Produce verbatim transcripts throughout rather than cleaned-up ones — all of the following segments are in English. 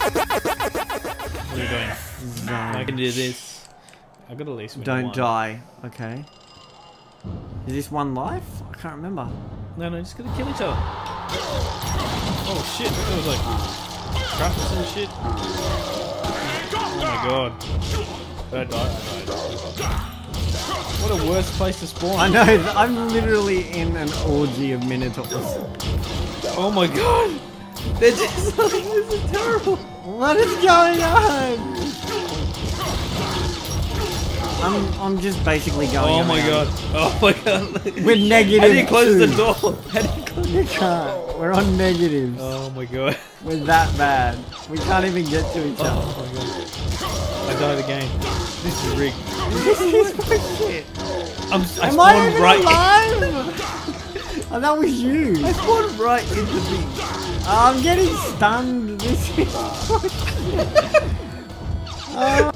What are you doing? I can do this. I got at least win Don't one. die. Okay. Is this one life? I can't remember. No, no, just gotta kill each other. Oh shit! That was like crafts and shit. Oh my god! I died. I died. What a worse place to spawn. I know. I'm literally in an orgy of minotaurs. Oh my god! They're just like, this is terrible. What is going on? I'm I'm just basically going. Oh my around. god! Oh my god! We're negative. How do you close two. the door? How do you close the door? We're on negatives. Oh my god! We're that bad. We can't even get to each oh, other. Oh my god! I died again. This is rigged. This is bullshit. I'm, I Am I even right alive? Oh, that was you. I spawned right into the beach. Oh, I'm getting stunned. This is uh,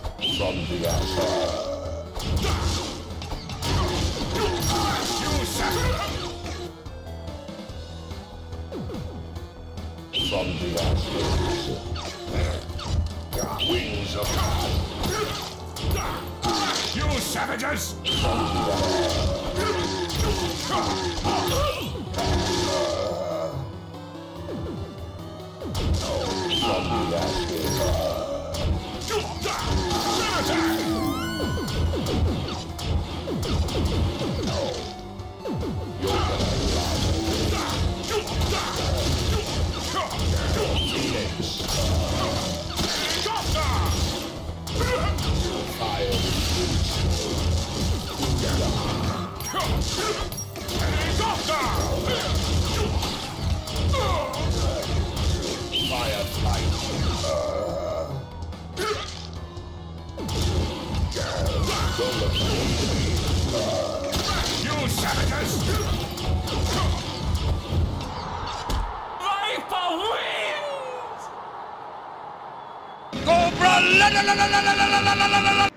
Wings of You savages! Cobra! La la la la la la la la la la la.